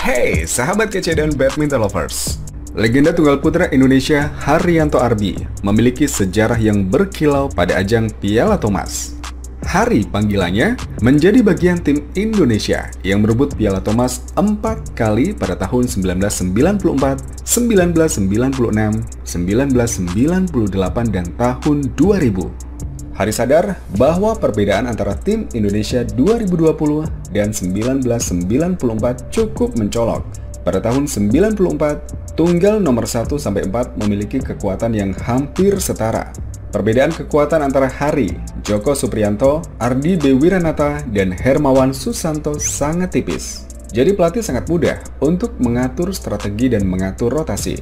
Hey sahabat kece dan badminton lovers, legenda tunggal putra Indonesia Hariyanto Arbi memiliki sejarah yang berkilau pada ajang Piala Thomas. Hari panggilannya menjadi bagian tim Indonesia yang merebut Piala Thomas 4 kali pada tahun 1994, 1996, 1998, dan tahun 2000. Hari sadar bahwa perbedaan antara tim Indonesia 2020 dan 1994 cukup mencolok. Pada tahun 1994, tunggal nomor 1-4 memiliki kekuatan yang hampir setara. Perbedaan kekuatan antara Hari, Joko Suprianto, Adry B. Wiranata, dan Hermawan Susanto sangat tipis. Jadi pelatih sangat mudah untuk mengatur strategi dan mengatur rotasi.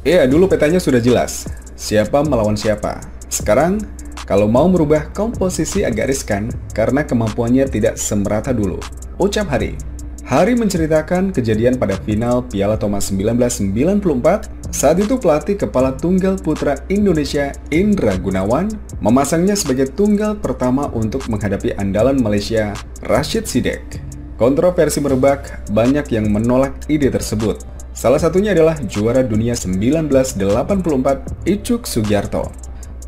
Ya, dulu petanya sudah jelas, siapa melawan siapa. Sekarang, kalau mau merubah komposisi agak riskan karena kemampuannya tidak semerata dulu, ucap Hari. Hari menceritakan kejadian pada final Piala Thomas 1994. Saat itu pelatih kepala tunggal putra Indonesia Indra Gunawan memasangnya sebagai tunggal pertama untuk menghadapi andalan Malaysia Rashid Sidek. Kontroversi merebak, banyak yang menolak ide tersebut. Salah satunya adalah juara dunia 1984 Icuk Sugiarto.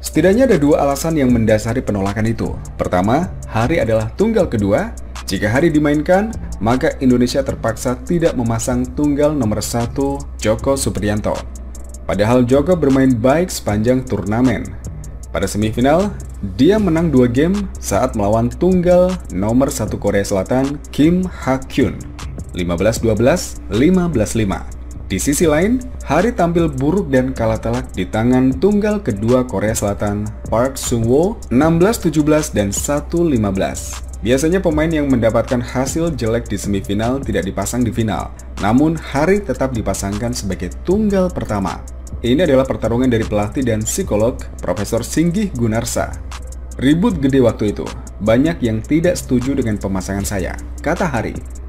Setidaknya ada dua alasan yang mendasari penolakan itu. Pertama, Hari adalah tunggal kedua. Jika Hari dimainkan, maka Indonesia terpaksa tidak memasang tunggal nomor 1 Joko Suprianto. Padahal Joko bermain baik sepanjang turnamen. Pada semifinal, dia menang 2 game saat melawan tunggal nomor 1 Korea Selatan Kim Hakyun, 15-12, 15-5. Di sisi lain, Hari tampil buruk dan kalah telak di tangan tunggal kedua Korea Selatan, Park Sung-woo, 16-17 dan 1-15. Biasanya pemain yang mendapatkan hasil jelek di semifinal tidak dipasang di final, namun Hari tetap dipasangkan sebagai tunggal pertama. Ini adalah pertarungan dari pelatih dan psikolog, Profesor Singgih Gunarsa. Ribut gede waktu itu, banyak yang tidak setuju dengan pemasangan saya, kata Hari.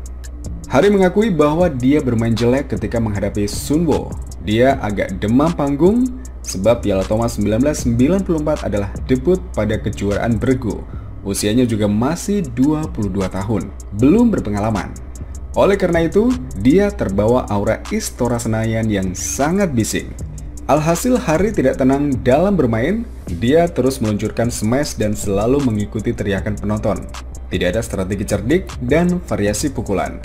Hari mengakui bahwa dia bermain jelek ketika menghadapi Sunwo. Dia agak demam panggung sebab Piala Thomas 1994 adalah debut pada kejuaraan bergu. Usianya juga masih 22 tahun, belum berpengalaman. Oleh karena itu, dia terbawa aura Istora Senayan yang sangat bising. Alhasil Hari tidak tenang dalam bermain, dia terus meluncurkan smash dan selalu mengikuti teriakan penonton. Tidak ada strategi cerdik dan variasi pukulan.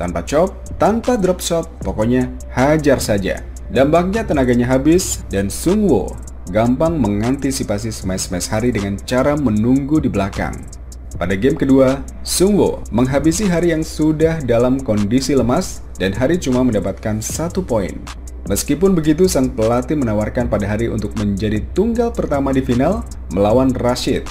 Tanpa chop, tanpa drop shot, pokoknya hajar saja. Dampaknya tenaganya habis dan Sungwoo gampang mengantisipasi smash-smash Hari dengan cara menunggu di belakang. Pada game kedua, Sungwoo menghabisi Hari yang sudah dalam kondisi lemas dan Hari cuma mendapatkan 1 poin. Meskipun begitu, sang pelatih menawarkan pada Hari untuk menjadi tunggal pertama di final melawan Rashid.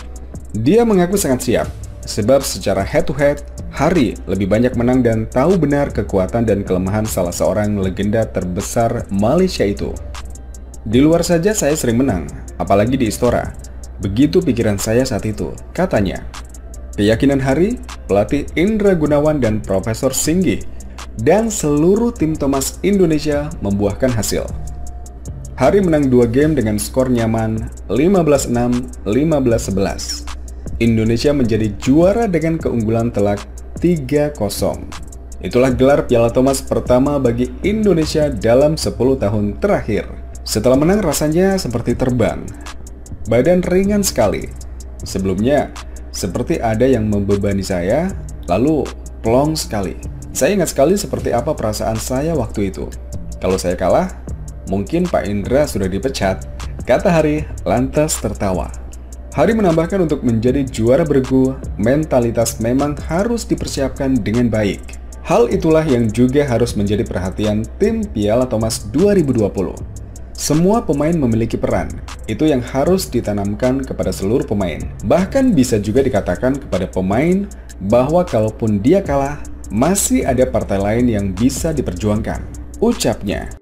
Dia mengaku sangat siap. Sebab secara head-to-head, Hari lebih banyak menang dan tahu benar kekuatan dan kelemahan salah seorang legenda terbesar Malaysia itu. Di luar saja saya sering menang, apalagi di Istora. Begitu pikiran saya saat itu, katanya. Keyakinan Hari, pelatih Indra Gunawan dan Profesor Singgih, dan seluruh tim Thomas Indonesia membuahkan hasil. Hari menang 2 game dengan skor nyaman 15-6, 15-11. Indonesia menjadi juara dengan keunggulan telak 3-0. Itulah gelar Piala Thomas pertama bagi Indonesia dalam 10 tahun terakhir. Setelah menang rasanya seperti terbang. Badan ringan sekali. Sebelumnya, seperti ada yang membebani saya, lalu plong sekali. Saya ingat sekali seperti apa perasaan saya waktu itu. Kalau saya kalah, mungkin Pak Indra sudah dipecat, kata Hari lantas tertawa. Hari menambahkan untuk menjadi juara bergu, mentalitas memang harus dipersiapkan dengan baik. Hal itulah yang juga harus menjadi perhatian tim Piala Thomas 2020. Semua pemain memiliki peran, itu yang harus ditanamkan kepada seluruh pemain. Bahkan bisa juga dikatakan kepada pemain bahwa kalaupun dia kalah, masih ada partai lain yang bisa diperjuangkan, ucapnya.